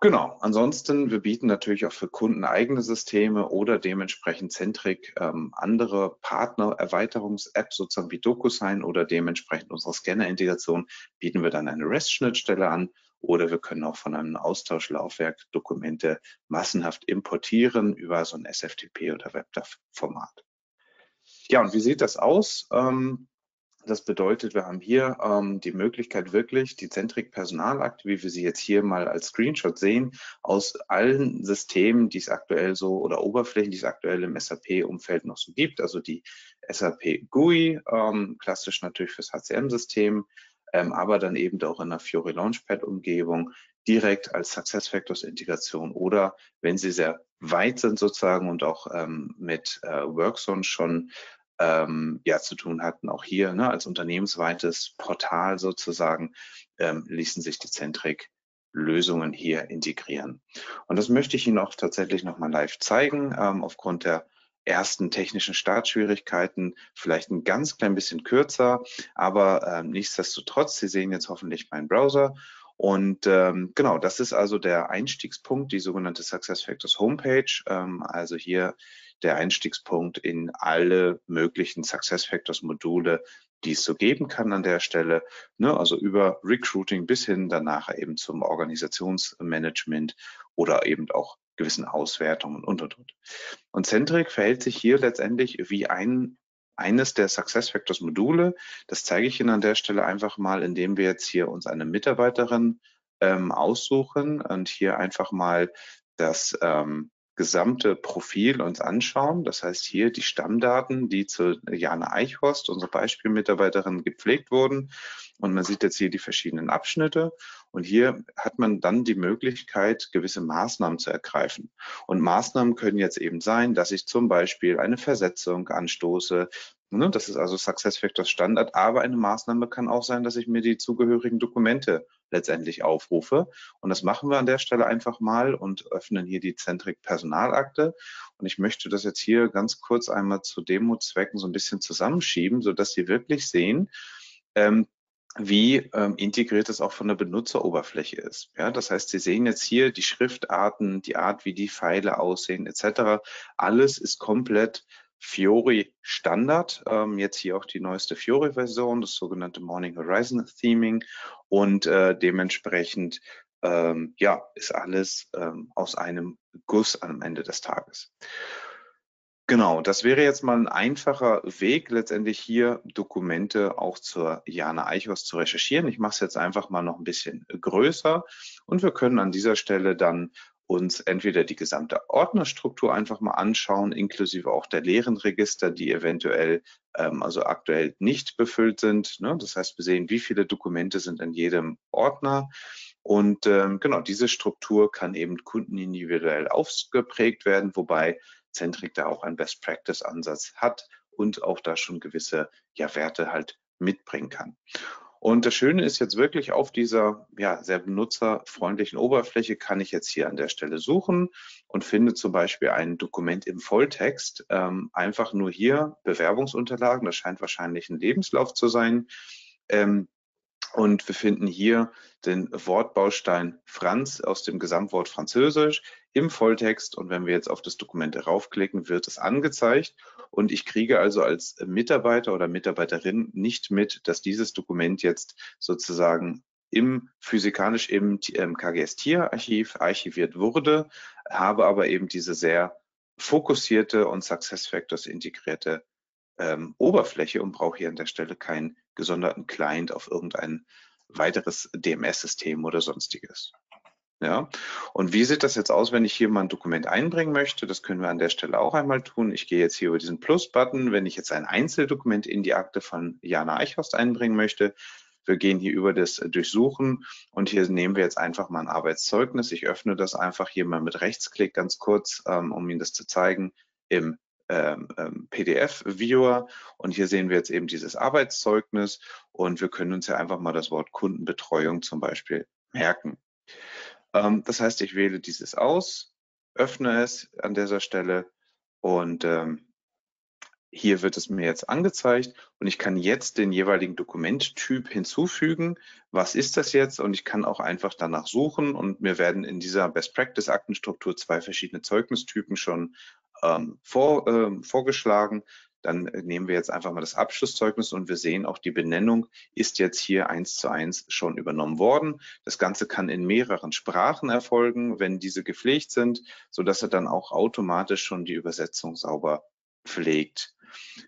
Genau, ansonsten, wir bieten natürlich auch für Kunden eigene Systeme oder dementsprechend Centric ähm, andere Partner-Erweiterungs-Apps, sozusagen wie DocuSign oder dementsprechend unsere Scanner-Integration, bieten wir dann eine REST-Schnittstelle an oder wir können auch von einem Austauschlaufwerk Dokumente massenhaft importieren über so ein S F T P oder WebDAV-Format. Ja, und wie sieht das aus? Ähm, Das bedeutet, wir haben hier ähm, die Möglichkeit wirklich, die Centric Personalakte, wie wir sie jetzt hier mal als Screenshot sehen, aus allen Systemen, die es aktuell so oder Oberflächen, die es aktuell im S A P-Umfeld noch so gibt, also die S A P G U I, ähm, klassisch natürlich fürs H C M-System, ähm, aber dann eben auch in der Fiori Launchpad-Umgebung, direkt als SuccessFactors-Integration oder wenn sie sehr weit sind sozusagen und auch ähm, mit äh, Workzone schon Ähm, ja, zu tun hatten, auch hier ne, als unternehmensweites Portal sozusagen, ähm, ließen sich die Centric-Lösungen hier integrieren. Und das möchte ich Ihnen auch tatsächlich nochmal live zeigen, ähm, aufgrund der ersten technischen Startschwierigkeiten, vielleicht ein ganz klein bisschen kürzer, aber ähm, nichtsdestotrotz, Sie sehen jetzt hoffentlich meinen Browser. Und ähm, genau, das ist also der Einstiegspunkt, die sogenannte SuccessFactors Homepage, ähm, also hier der Einstiegspunkt in alle möglichen SuccessFactors-Module, die es so geben kann an der Stelle, ne? Also über Recruiting bis hin danach eben zum Organisationsmanagement oder eben auch gewissen Auswertungen und, und, und. Und Centric verhält sich hier letztendlich wie ein Eines der SuccessFactors-Module, das zeige ich Ihnen an der Stelle einfach mal, indem wir jetzt hier uns eine Mitarbeiterin ähm, aussuchen und hier einfach mal das ähm, gesamte Profil uns anschauen. Das heißt hier die Stammdaten, die zu Jana Eichhorst, unsere Beispielmitarbeiterin, gepflegt wurden. Und man sieht jetzt hier die verschiedenen Abschnitte. Und hier hat man dann die Möglichkeit, gewisse Maßnahmen zu ergreifen. Und Maßnahmen können jetzt eben sein, dass ich zum Beispiel eine Versetzung anstoße. Das ist also SuccessFactors Standard. Aber eine Maßnahme kann auch sein, dass ich mir die zugehörigen Dokumente letztendlich aufrufe. Und das machen wir an der Stelle einfach mal und öffnen hier die Centric Personalakte. Und ich möchte das jetzt hier ganz kurz einmal zu Demozwecken so ein bisschen zusammenschieben, sodass Sie wirklich sehen, ähm, wie ähm, integriert es auch von der Benutzeroberfläche ist. Ja, das heißt, Sie sehen jetzt hier die Schriftarten, die Art, wie die Pfeile aussehen, et cetera. Alles ist komplett Fiori Standard, ähm, jetzt hier auch die neueste Fiori-Version, das sogenannte Morning Horizon Theming, und äh, dementsprechend ähm, ja, ist alles ähm, aus einem Guss am Ende des Tages. Genau, das wäre jetzt mal ein einfacher Weg, letztendlich hier Dokumente auch zur Jana Eichhorst zu recherchieren. Ich mache es jetzt einfach mal noch ein bisschen größer und wir können an dieser Stelle dann uns entweder die gesamte Ordnerstruktur einfach mal anschauen, inklusive auch der leeren Register, die eventuell ähm, also aktuell nicht befüllt sind, ne? Das heißt, wir sehen, wie viele Dokumente sind in jedem Ordner. Und ähm, genau, diese Struktur kann eben kundenindividuell ausgeprägt werden, wobei Centriq da auch einen Best-Practice-Ansatz hat und auch da schon gewisse ja, Werte halt mitbringen kann. Und das Schöne ist jetzt wirklich, auf dieser ja, sehr benutzerfreundlichen Oberfläche kann ich jetzt hier an der Stelle suchen und finde zum Beispiel ein Dokument im Volltext. Ähm, einfach nur hier Bewerbungsunterlagen, das scheint wahrscheinlich ein Lebenslauf zu sein. Ähm, und wir finden hier den Wortbaustein Franz aus dem Gesamtwort Französisch im Volltext. Und wenn wir jetzt auf das Dokument draufklicken, wird es angezeigt. Und ich kriege also als Mitarbeiter oder Mitarbeiterin nicht mit, dass dieses Dokument jetzt sozusagen im physikalisch im K G S-Tier-Archiv archiviert wurde, habe aber eben diese sehr fokussierte und SuccessFactors integrierte ähm, Oberfläche und brauche hier an der Stelle keinen gesonderten Client auf irgendein weiteres D M S-System oder sonstiges. Ja, und wie sieht das jetzt aus, wenn ich hier mal ein Dokument einbringen möchte? Das können wir an der Stelle auch einmal tun. Ich gehe jetzt hier über diesen Plus-Button, wenn ich jetzt ein Einzeldokument in die Akte von Jana Eichhorst einbringen möchte. Wir gehen hier über das Durchsuchen und hier nehmen wir jetzt einfach mal ein Arbeitszeugnis. Ich öffne das einfach hier mal mit Rechtsklick ganz kurz, um Ihnen das zu zeigen, im P D F-Viewer. Und hier sehen wir jetzt eben dieses Arbeitszeugnis und wir können uns ja einfach mal das Wort Kundenbetreuung zum Beispiel merken. Das heißt, ich wähle dieses aus, öffne es an dieser Stelle und ähm, hier wird es mir jetzt angezeigt und ich kann jetzt den jeweiligen Dokumenttyp hinzufügen. Was ist das jetzt? Und ich kann auch einfach danach suchen und mir werden in dieser Best-Practice-Aktenstruktur zwei verschiedene Zeugnistypen schon ähm, vor, ähm, vorgeschlagen. Dann nehmen wir jetzt einfach mal das Abschlusszeugnis und wir sehen auch, die Benennung ist jetzt hier eins zu eins schon übernommen worden. Das Ganze kann in mehreren Sprachen erfolgen, wenn diese gepflegt sind, sodass er dann auch automatisch schon die Übersetzung sauber pflegt.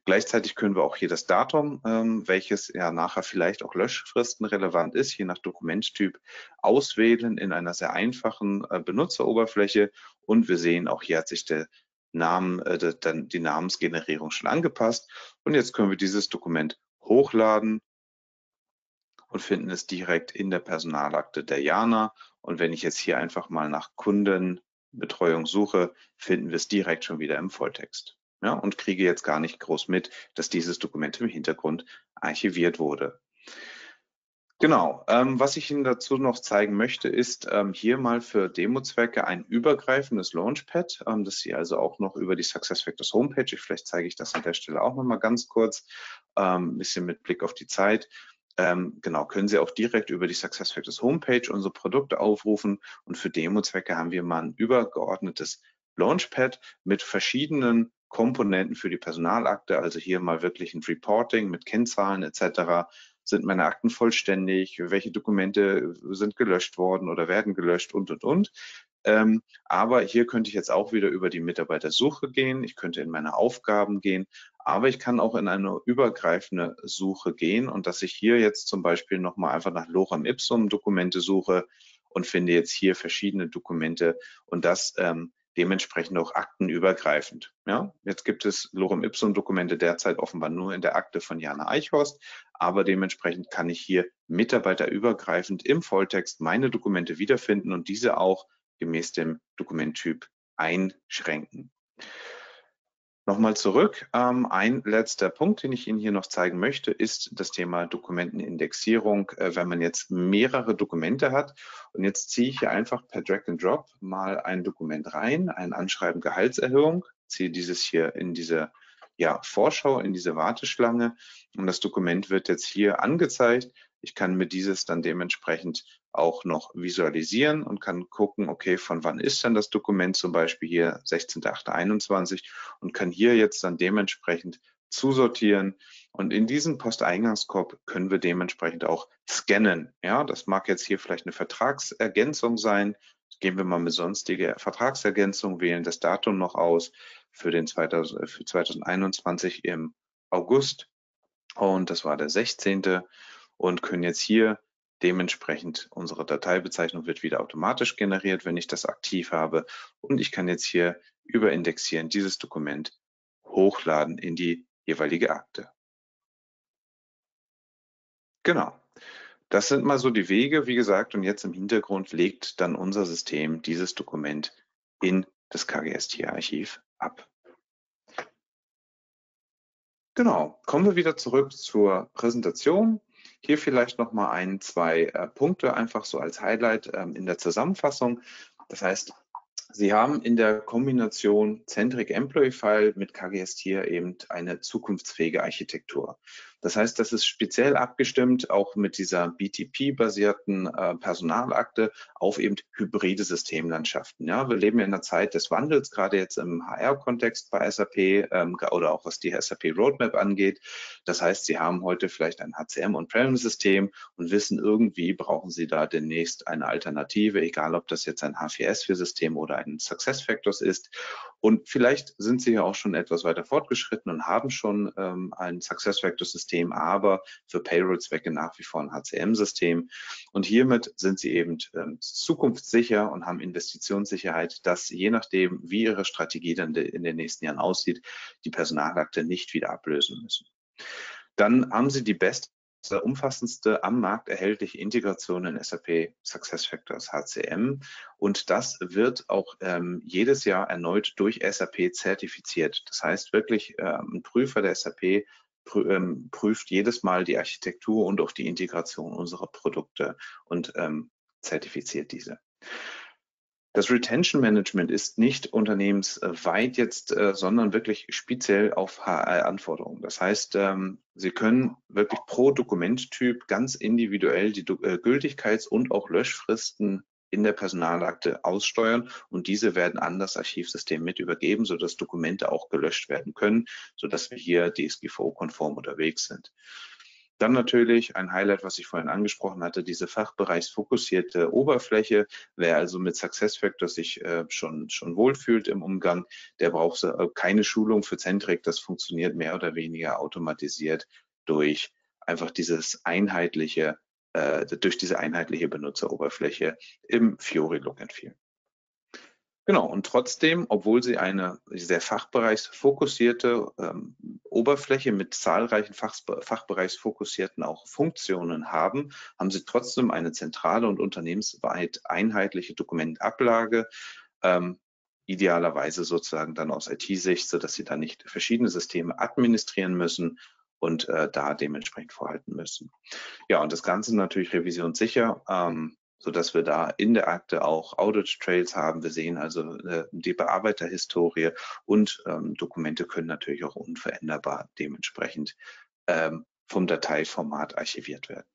Gleichzeitig können wir auch hier das Datum, ähm, welches ja nachher vielleicht auch löschfristenrelevant ist, je nach Dokumenttyp auswählen in einer sehr einfachen äh, Benutzeroberfläche. Und wir sehen auch, hier hat sich der Namen, äh, dann die Namensgenerierung schon angepasst und jetzt können wir dieses Dokument hochladen und finden es direkt in der Personalakte der Jana und wenn ich jetzt hier einfach mal nach Kundenbetreuung suche, finden wir es direkt schon wieder im Volltext, ja, und kriege jetzt gar nicht groß mit, dass dieses Dokument im Hintergrund archiviert wurde. Genau, ähm, was ich Ihnen dazu noch zeigen möchte, ist ähm, hier mal für Demozwecke ein übergreifendes Launchpad, ähm, das Sie also auch noch über die SuccessFactors Homepage, vielleicht zeige ich das an der Stelle auch nochmal ganz kurz, ein ähm, bisschen mit Blick auf die Zeit, ähm, genau, können Sie auch direkt über die SuccessFactors Homepage unsere Produkte aufrufen und für Demozwecke haben wir mal ein übergeordnetes Launchpad mit verschiedenen Komponenten für die Personalakte, also hier mal wirklich ein Reporting mit Kennzahlen et cetera, sind meine Akten vollständig, welche Dokumente sind gelöscht worden oder werden gelöscht und, und, und. Ähm, aber hier könnte ich jetzt auch wieder über die Mitarbeitersuche gehen, ich könnte in meine Aufgaben gehen, aber ich kann auch in eine übergreifende Suche gehen und dass ich hier jetzt zum Beispiel nochmal einfach nach Lorem Ipsum Dokumente suche und finde jetzt hier verschiedene Dokumente und das ähm, dementsprechend auch aktenübergreifend. Ja, jetzt gibt es Lorem Ipsum Dokumente derzeit offenbar nur in der Akte von Jana Eichhorst, aber dementsprechend kann ich hier mitarbeiterübergreifend im Volltext meine Dokumente wiederfinden und diese auch gemäß dem Dokumenttyp einschränken. Nochmal zurück, ähm, ein letzter Punkt, den ich Ihnen hier noch zeigen möchte, ist das Thema Dokumentenindexierung, äh, wenn man jetzt mehrere Dokumente hat. Und jetzt ziehe ich hier einfach per Drag and Drop mal ein Dokument rein, ein Anschreiben Gehaltserhöhung, ziehe dieses hier in diese ja, Vorschau, in diese Warteschlange und das Dokument wird jetzt hier angezeigt. Ich kann mir dieses dann dementsprechend auch noch visualisieren und kann gucken, okay, von wann ist denn das Dokument, zum Beispiel hier sechzehnter achter einundzwanzig, und kann hier jetzt dann dementsprechend zusortieren. Und in diesen Posteingangskorb können wir dementsprechend auch scannen. Ja, das mag jetzt hier vielleicht eine Vertragsergänzung sein. Gehen wir mal mit sonstige Vertragsergänzung, wählen das Datum noch aus für den für zweitausendeinundzwanzig im August. Und das war der sechzehnte und können jetzt hier dementsprechend, unsere Dateibezeichnung wird wieder automatisch generiert, wenn ich das aktiv habe. Und ich kann jetzt hier über Indexieren dieses Dokument hochladen in die jeweilige Akte. Genau. Das sind mal so die Wege, wie gesagt, und jetzt im Hintergrund legt dann unser System dieses Dokument in das K G S T-Archiv ab. Genau, kommen wir wieder zurück zur Präsentation. Hier vielleicht nochmal ein, zwei äh, Punkte einfach so als Highlight ähm, in der Zusammenfassung. Das heißt, Sie haben in der Kombination Centric Employee File mit K G S T I A eben eine zukunftsfähige Architektur. Das heißt, das ist speziell abgestimmt, auch mit dieser B T P-basierten äh, Personalakte, auf eben hybride Systemlandschaften. Ja, wir leben ja in einer Zeit des Wandels, gerade jetzt im H R-Kontext bei S A P ähm, oder auch was die S A P Roadmap angeht. Das heißt, Sie haben heute vielleicht ein H C M-On-Premise-System und wissen, irgendwie brauchen Sie da demnächst eine Alternative, egal ob das jetzt ein H vier S vier System oder ein SuccessFactors ist. Und vielleicht sind Sie ja auch schon etwas weiter fortgeschritten und haben schon ähm, ein SuccessFactors-System, aber für Payroll-Zwecke nach wie vor ein H C M-System. Und hiermit sind Sie eben ähm, zukunftssicher und haben Investitionssicherheit, dass je nachdem, wie Ihre Strategie dann de- in den nächsten Jahren aussieht, die Personalakte nicht wieder ablösen müssen. Dann haben Sie die beste, umfassendste am Markt erhältliche Integration in S A P SuccessFactors H C M, und das wird auch ähm, jedes Jahr erneut durch S A P zertifiziert. Das heißt wirklich, äh, ein Prüfer der S A P prü ähm, prüft jedes Mal die Architektur und auch die Integration unserer Produkte und ähm, zertifiziert diese. Das Retention Management ist nicht unternehmensweit jetzt, sondern wirklich speziell auf H R-Anforderungen. Das heißt, Sie können wirklich pro Dokumenttyp ganz individuell die Gültigkeits- und auch Löschfristen in der Personalakte aussteuern, und diese werden an das Archivsystem mit übergeben, sodass Dokumente auch gelöscht werden können, sodass wir hier D S G V O-konform unterwegs sind. Dann natürlich ein Highlight, was ich vorhin angesprochen hatte, diese fachbereichsfokussierte Oberfläche. Wer also mit SuccessFactors sich äh, schon, schon wohlfühlt im Umgang, der braucht äh, keine Schulung für Centric. Das funktioniert mehr oder weniger automatisiert durch einfach dieses einheitliche, äh, durch diese einheitliche Benutzeroberfläche im Fiori Look and Feel. Genau, und trotzdem, obwohl Sie eine sehr fachbereichsfokussierte ähm, Oberfläche mit zahlreichen Fach, fachbereichsfokussierten auch Funktionen haben, haben Sie trotzdem eine zentrale und unternehmensweit einheitliche Dokumentablage, ähm, idealerweise sozusagen dann aus I T-Sicht, sodass Sie da nicht verschiedene Systeme administrieren müssen und äh, da dementsprechend vorhalten müssen. Ja, und das Ganze natürlich revisionssicher, ähm, sodass wir da in der Akte auch Audit-Trails haben. Wir sehen also äh, die Bearbeiterhistorie, und ähm, Dokumente können natürlich auch unveränderbar dementsprechend ähm, vom Dateiformat archiviert werden.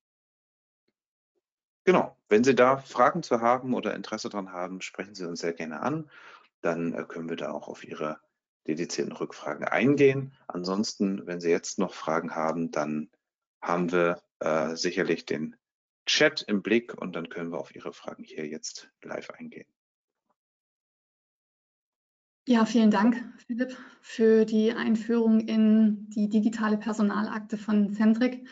Genau, wenn Sie da Fragen zu haben oder Interesse daran haben, sprechen Sie uns sehr gerne an. Dann äh, können wir da auch auf Ihre dedizierten Rückfragen eingehen. Ansonsten, wenn Sie jetzt noch Fragen haben, dann haben wir äh, sicherlich den Chat im Blick, und dann können wir auf Ihre Fragen hier jetzt live eingehen. Ja, vielen Dank, Philipp, für die Einführung in die digitale Personalakte von Centric.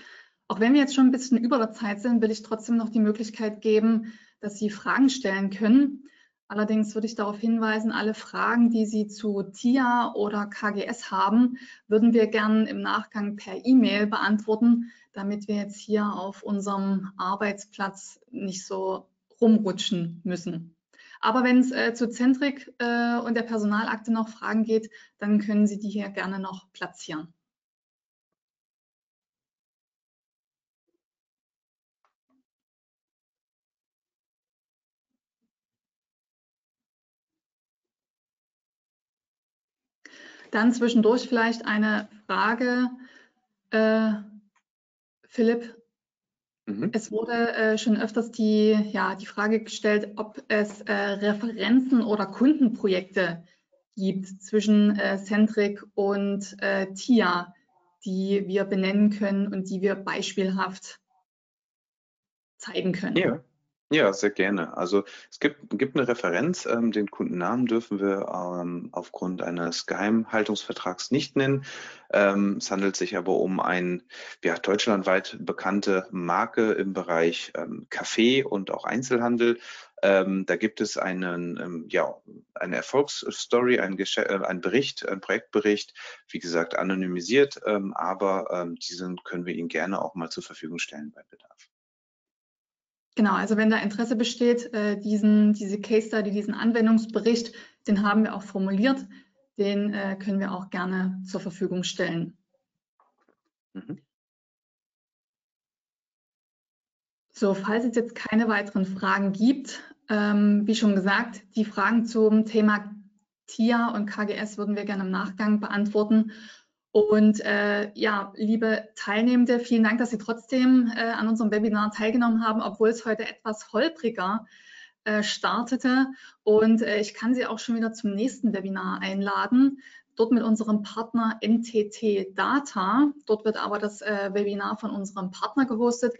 Auch wenn wir jetzt schon ein bisschen über der Zeit sind, will ich trotzdem noch die Möglichkeit geben, dass Sie Fragen stellen können. Allerdings würde ich darauf hinweisen, alle Fragen, die Sie zu T I A oder K G S haben, würden wir gerne im Nachgang per E-Mail beantworten, damit wir jetzt hier auf unserem Arbeitsplatz nicht so rumrutschen müssen. Aber wenn es äh, zu Centric äh, und der Personalakte noch Fragen geht, dann können Sie die hier gerne noch platzieren. Dann zwischendurch vielleicht eine Frage, äh, Philipp, Mhm. Es wurde äh, schon öfters die, ja, die Frage gestellt, ob es äh, Referenzen oder Kundenprojekte gibt zwischen äh, Centric und äh, T I A, die wir benennen können und die wir beispielhaft zeigen können. Ja, ja, sehr gerne. Also es gibt, gibt eine Referenz, ähm, den Kundennamen dürfen wir ähm, aufgrund eines Geheimhaltungsvertrags nicht nennen. Ähm, es handelt sich aber um eine ja, deutschlandweit bekannte Marke im Bereich ähm, Kaffee und auch Einzelhandel. Ähm, da gibt es einen, ähm, ja, eine Erfolgsstory, einen, äh, einen Bericht, einen Projektbericht, wie gesagt anonymisiert, ähm, aber ähm, diesen können wir Ihnen gerne auch mal zur Verfügung stellen bei Bedarf. Genau, also wenn da Interesse besteht, äh, diesen, diese Case Study, diesen Anwendungsbericht, den haben wir auch formuliert, den äh, können wir auch gerne zur Verfügung stellen. Mhm. So, falls es jetzt keine weiteren Fragen gibt, ähm, wie schon gesagt, die Fragen zum Thema T I A und K G S würden wir gerne im Nachgang beantworten. Und äh, ja, liebe Teilnehmende, vielen Dank, dass Sie trotzdem äh, an unserem Webinar teilgenommen haben, obwohl es heute etwas holpriger äh, startete. Und äh, ich kann Sie auch schon wieder zum nächsten Webinar einladen, dort mit unserem Partner M T T Data. Dort wird aber das äh, Webinar von unserem Partner gehostet.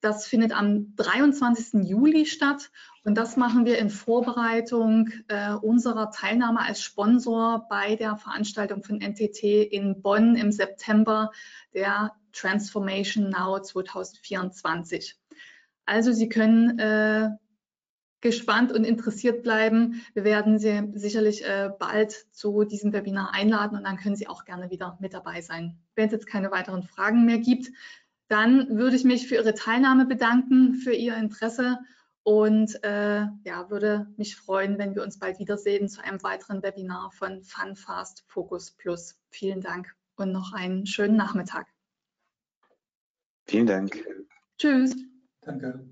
Das findet am dreiundzwanzigsten Juli statt und das machen wir in Vorbereitung äh, unserer Teilnahme als Sponsor bei der Veranstaltung von N T T in Bonn im September, der Transformation Now zweitausendvierundzwanzig. Also Sie können äh, gespannt und interessiert bleiben. Wir werden Sie sicherlich äh, bald zu diesem Webinar einladen und dann können Sie auch gerne wieder mit dabei sein. Wenn es jetzt keine weiteren Fragen mehr gibt, dann würde ich mich für Ihre Teilnahme bedanken, für Ihr Interesse und äh, ja, würde mich freuen, wenn wir uns bald wiedersehen zu einem weiteren Webinar von FunFast Focus Plus. Vielen Dank und noch einen schönen Nachmittag. Vielen Dank. Tschüss. Danke.